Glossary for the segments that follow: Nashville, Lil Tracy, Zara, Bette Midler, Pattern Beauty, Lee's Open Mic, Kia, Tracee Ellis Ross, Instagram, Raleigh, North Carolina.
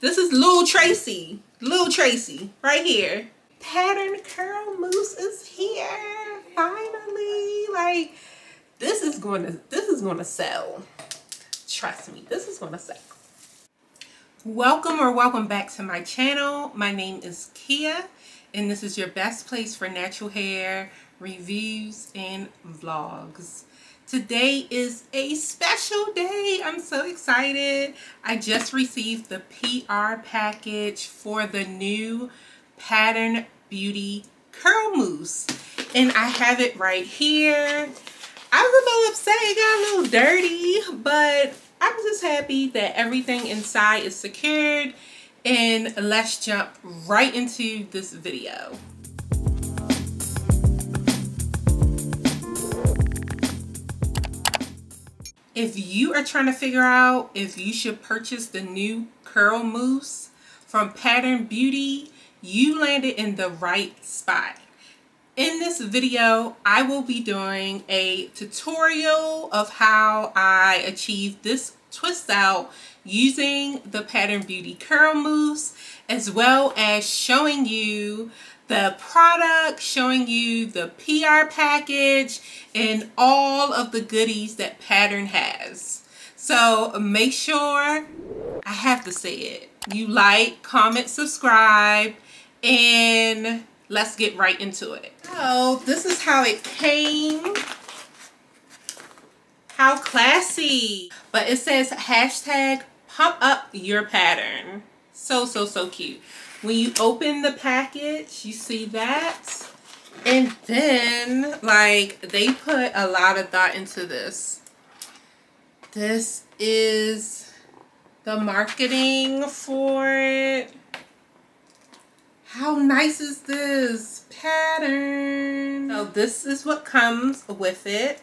This is Lil Tracy. Lil Tracy, right here. Pattern Curl Mousse is here. Finally. Like, this is gonna sell. Trust me, this is gonna sell. Welcome back to my channel. My name is Kia, and this is your best place for natural hair reviews and vlogs. Today is a special day. I'm so excited. I just received the PR package for the new Pattern Beauty Curl Mousse, and I have it right here. I was a little upset, it got a little dirty, but I'm just happy that everything inside is secured, and let's jump right into this video. If you are trying to figure out if you should purchase the new Curl Mousse from Pattern Beauty, you landed in the right spot. In this video, I will be doing a tutorial of how I achieved this twist out using the Pattern Beauty Curl Mousse, as well as showing you the product, showing you the PR package, and all of the goodies that Pattern has. So make sure, I have to say it, you like, comment, subscribe, and let's get right into it. So this is how it came. How classy. But it says hashtag pump up your pattern. So cute. When you open the package, you see that. And then, like, they put a lot of thought into this. This is the marketing for it. How nice is this pattern? So this is what comes with it.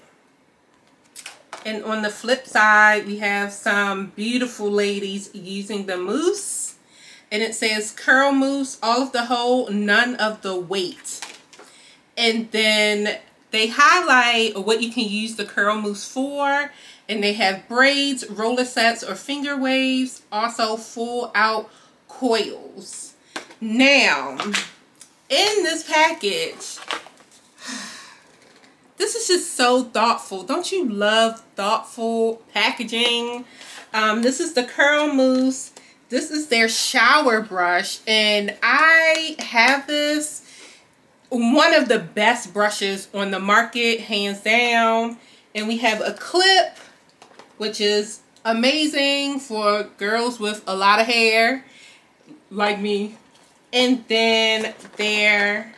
And on the flip side, we have some beautiful ladies using the mousse. And it says curl mousse, all of the whole, none of the weight. And then they highlight what you can use the curl mousse for. And they have braids, roller sets, or finger waves. Also full out coils. Now, in this package, this is just so thoughtful. Don't you love thoughtful packaging? This is the Curl Mousse. This is their shower brush, and I have this, one of the best brushes on the market, hands down. And we have a clip, which is amazing for girls with a lot of hair like me. And then their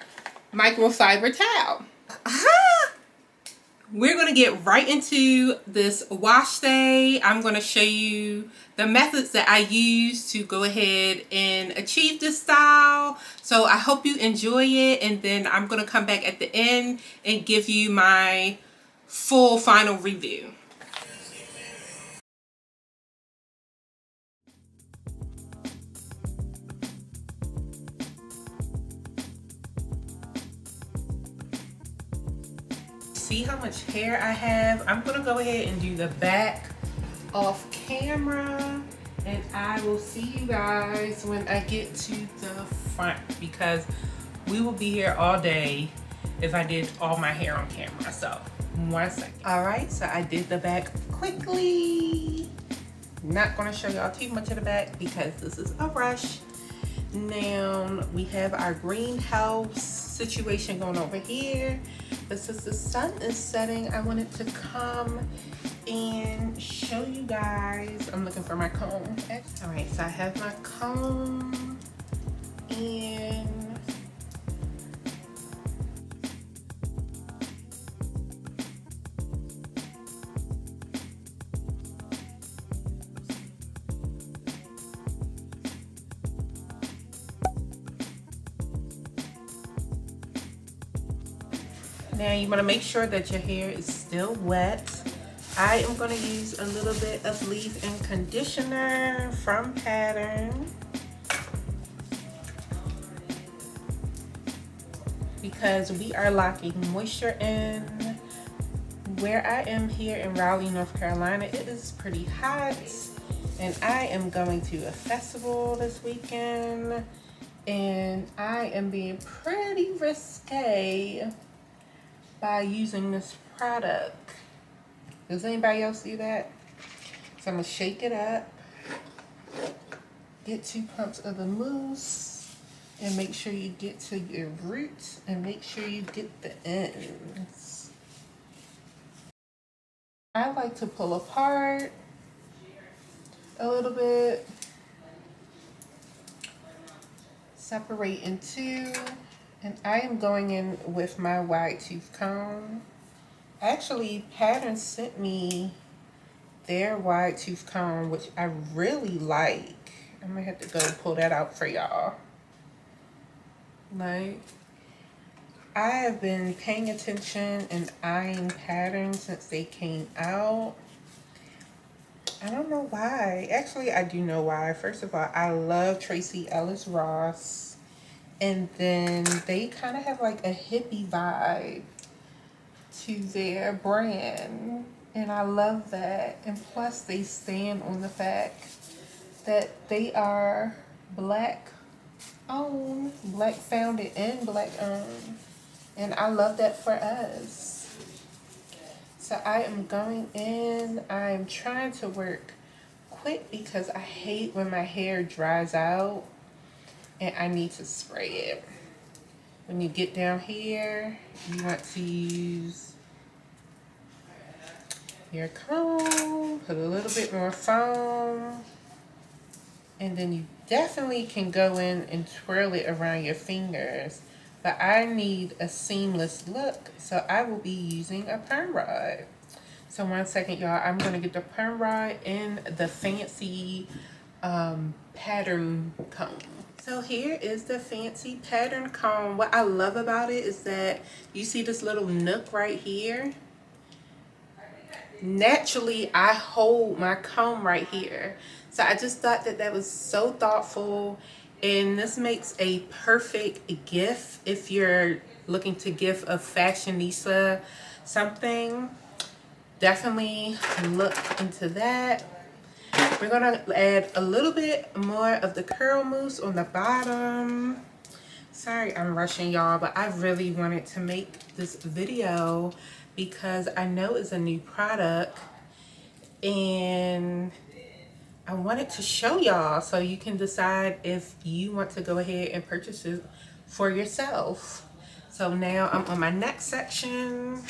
microfiber towel. Aha! We're going to get right into this wash day. I'm going to show you the methods that I use to go ahead and achieve this style. So I hope you enjoy it. And then I'm going to come back at the end and give you my full final review. See how much hair I have. I'm gonna go ahead and do the back off camera, and I will see you guys when I get to the front, because we will be here all day if I did all my hair on camera. So 1 second. All right, so I did the back quickly. Not gonna show y'all too much of the back because this is a brush. Now we have our greenhouse situation going over here, but since the sun is setting, I wanted to come and show you guys. I'm looking for my comb. All right, so I have my comb, and now you want to make sure that your hair is still wet. I am going to use a little bit of leave-in conditioner from Pattern, because we are locking moisture in. Where I am here in Raleigh, North Carolina, it is pretty hot, and I am going to a festival this weekend, and I am being pretty risque by using this product. Does anybody else see that? So I'm going to shake it up, get 2 pumps of the mousse, and make sure you get to your roots, and make sure you get the ends. I like to pull apart a little bit, separate in two, and I am going in with my wide tooth comb. Actually, Pattern sent me their wide tooth comb, which I really like. I'm gonna have to go pull that out for y'all. Like, I have been paying attention and eyeing Pattern since they came out. I don't know why. Actually, I do know why. First of all, I love Tracee Ellis Ross. And then they kind of have like a hippie vibe to their brand. And I love that. And plus, they stand on the fact that they are Black owned, Black founded, and Black owned. And I love that for us. So I am going in, I am trying to work quick because I hate when my hair dries out and I need to spray it. When you get down here, you want to use your comb, put a little bit more foam, and then you definitely can go in and twirl it around your fingers. But I need a seamless look, so I will be using a perm rod. So one second, y'all, I'm gonna get the perm rod and the fancy pattern comb. So here is the fancy pattern comb. What I love about it is that you see this little nook right here. Naturally, I hold my comb right here. So I just thought that that was so thoughtful. And this makes a perfect gift if you're looking to gift a fashionista something. Definitely look into that. We're gonna add a little bit more of the curl mousse on the bottom. Sorry, I'm rushing y'all, but I really wanted to make this video because I know it's a new product and I wanted to show y'all so you can decide if you want to go ahead and purchase it for yourself. So now I'm on my next section.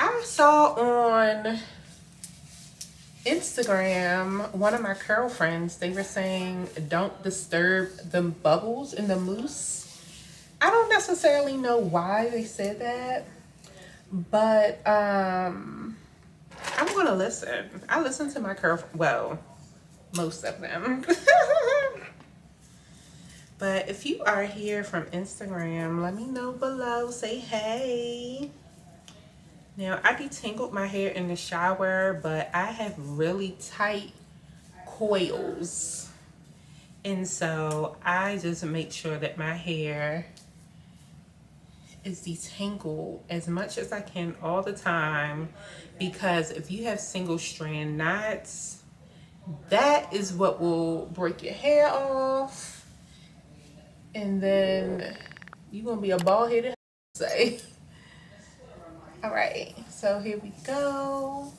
I saw on Instagram, one of my curl friends, they were saying, don't disturb the bubbles in the mousse. I don't necessarily know why they said that, but I'm gonna listen. I listen to my curl, well, most of them. But if you are here from Instagram, let me know below, say hey. Now, I detangled my hair in the shower, but I have really tight coils. And so I just make sure that my hair is detangled as much as I can all the time, because if you have single strand knots, that is what will break your hair off, and then you're gonna be a bald-headed say. All right, so here we go.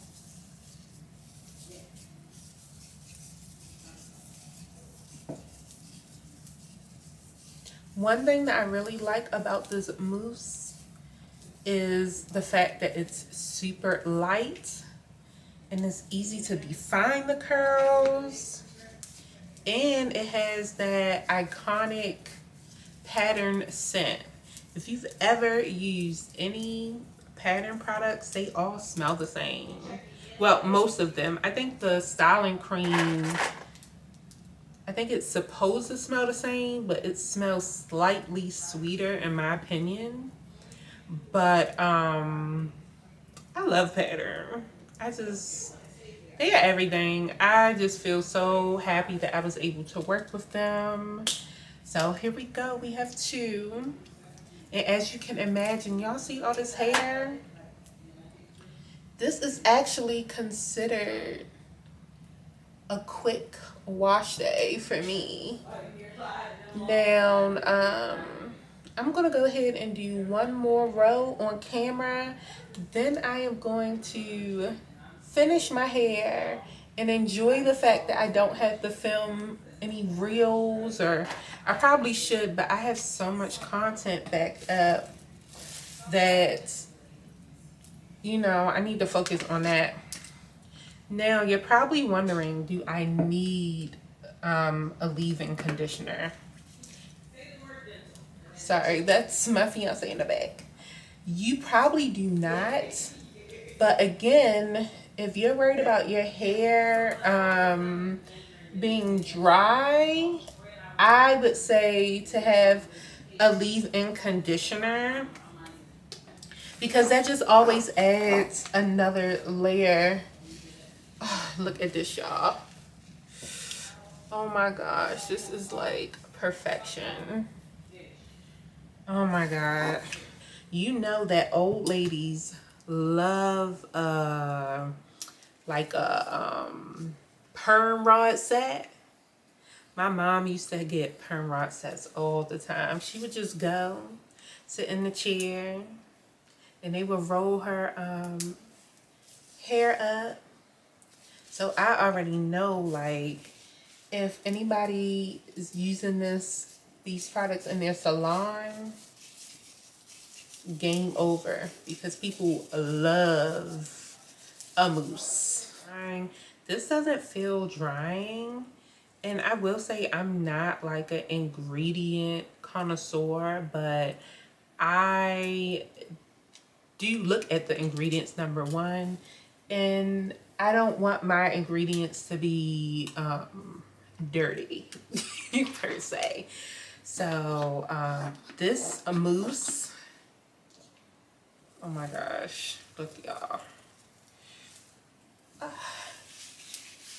One thing that I really like about this mousse is the fact that it's super light and it's easy to define the curls, and it has that iconic Pattern scent. If you've ever used any Pattern products, they all smell the same. Well, most of them. I think the styling cream, I think it's supposed to smell the same, but it smells slightly sweeter in my opinion. But I love Pattern. They are everything. I just feel so happy that I was able to work with them. So here we go, we have 2. And as you can imagine, y'all see all this hair? This is actually considered a quick wash day for me. Now, I'm gonna go ahead and do one more row on camera. Then I am going to finish my hair and enjoy the fact that I don't have to film any reels, or I probably should, but I have so much content back up that, you know, I need to focus on that. Now, you're probably wondering, do I need a leave-in conditioner? Sorry, that's my fiance in the back. You probably do not, but again, if you're worried about your hair being dry, I would say to have a leave-in conditioner, because that just always adds another layer. Oh, look at this, y'all. Oh my gosh, this is like perfection. Oh my god, you know that old ladies love like a perm rod set. My mom used to get perm rod sets all the time. She would just go sit in the chair and they would roll her hair up. So I already know, like, if anybody is using these products in their salon, game over, because people love a mousse. This doesn't feel drying, and I will say I'm not like an ingredient connoisseur, but I do look at the ingredients, number one, and I don't want my ingredients to be dirty per se. So this mousse, oh my gosh, look y'all.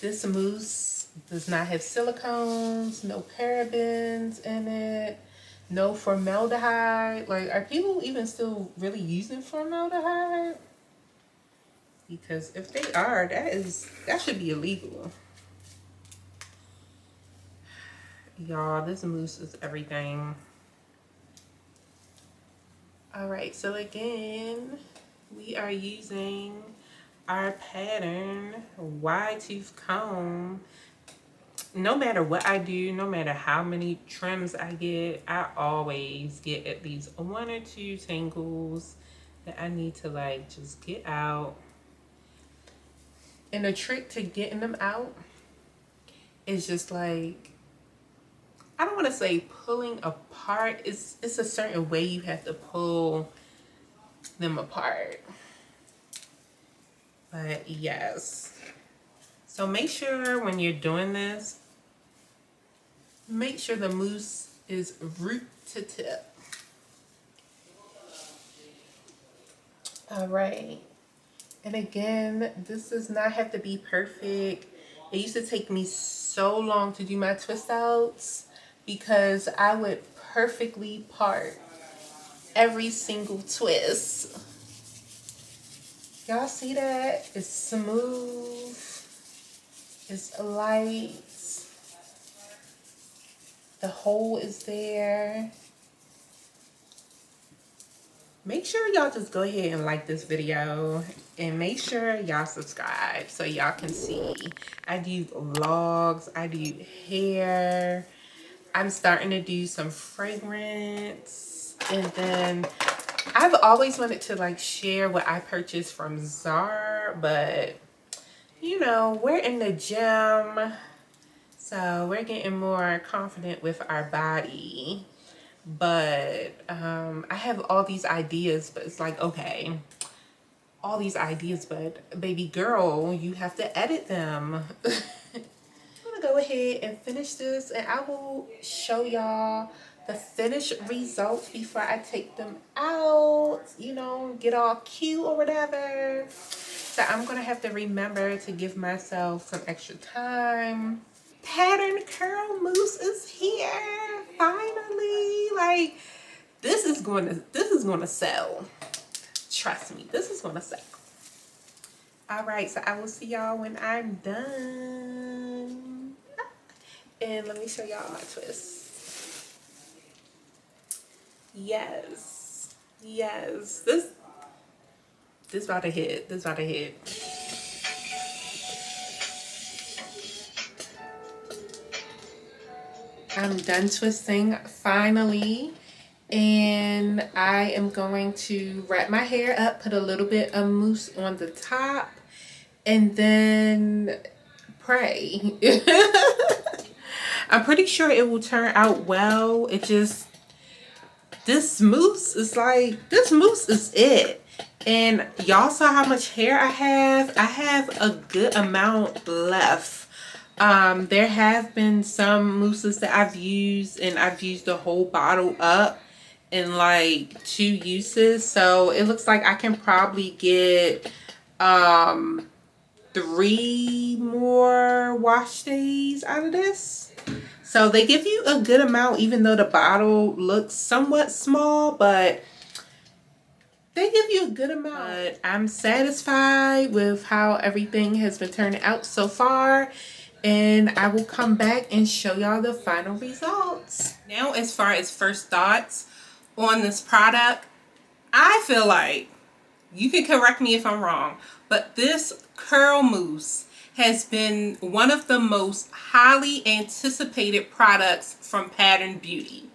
This mousse does not have silicones, no parabens in it, no formaldehyde. Like, are people even still really using formaldehyde? Because if they are, that should be illegal. Y'all, this mousse is everything. All right, so again, we are using our Pattern wide tooth comb. No matter what I do, no matter how many trims I get, I always get at least one or two tangles that I need to, like, just get out. And the trick to getting them out is just, like, I don't want to say pulling apart. It's a certain way you have to pull them apart. But yes. So make sure when you're doing this, make sure the mousse is root to tip. All right. And again, this does not have to be perfect. It used to take me so long to do my twist outs, because I would perfectly part every single twist. Y'all see that? It's smooth. It's light. The hole is there. Make sure y'all just go ahead and like this video, and make sure y'all subscribe so y'all can see. I do vlogs, I do hair. I'm starting to do some fragrance, and then I've always wanted to, like, share what I purchased from Zara, but you know, we're in the gym, so we're getting more confident with our body. But I have all these ideas, but it's like, okay, all these ideas, but baby girl, you have to edit them. Go ahead and finish this, and I will show y'all the finished results before I take them out, you know, get all cute or whatever. So I'm gonna have to remember to give myself some extra time. Pattern curl mousse is here finally. Like, this is gonna sell, trust me, this is gonna sell. All right, so I will see y'all when I'm done. And let me show y'all my twist. Yes. Yes. This about to hit. This about to hit. I'm done twisting finally, and I am going to wrap my hair up, put a little bit of mousse on the top, and then pray. I'm pretty sure it will turn out well. It just, this mousse is it. And y'all saw how much hair I have. I have a good amount left. There have been some mousses that I've used, and I've used the whole bottle up in like 2 uses. So it looks like I can probably get 3 more wash days out of this. So they give you a good amount, even though the bottle looks somewhat small, but they give you a good amount. I'm satisfied with how everything has been turning out so far. And I will come back and show y'all the final results. Now, as far as first thoughts on this product, I feel like, you can correct me if I'm wrong, but this curl mousse has been one of the most highly anticipated products from Pattern Beauty.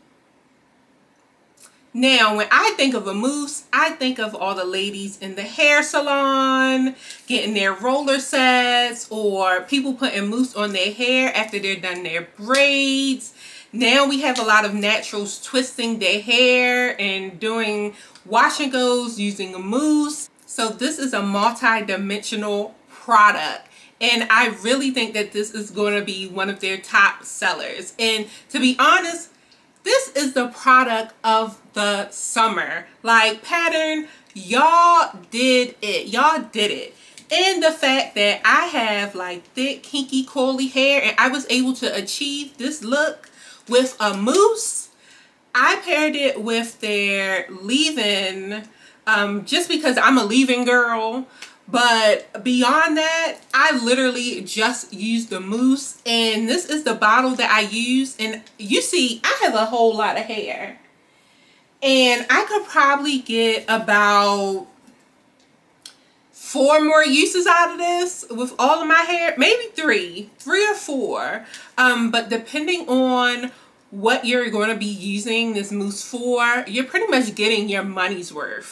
Now, when I think of a mousse, I think of all the ladies in the hair salon getting their roller sets, or people putting mousse on their hair after they're done their braids. Now we have a lot of naturals twisting their hair and doing wash and goes using a mousse. So this is a multi-dimensional product. And I really think that this is going to be one of their top sellers. And to be honest, this is the product of the summer. Like, Pattern, y'all did it. Y'all did it. And the fact that I have like thick, kinky, curly hair, and I was able to achieve this look with a mousse. I paired it with their leave-in, just because I'm a leave-in girl. But beyond that, I literally just used the mousse, and this is the bottle that I use. And you see, I have a whole lot of hair, and I could probably get about 4 more uses out of this with all of my hair, maybe 3 or 4. But depending on what you're going to be using this mousse for, you're pretty much getting your money's worth.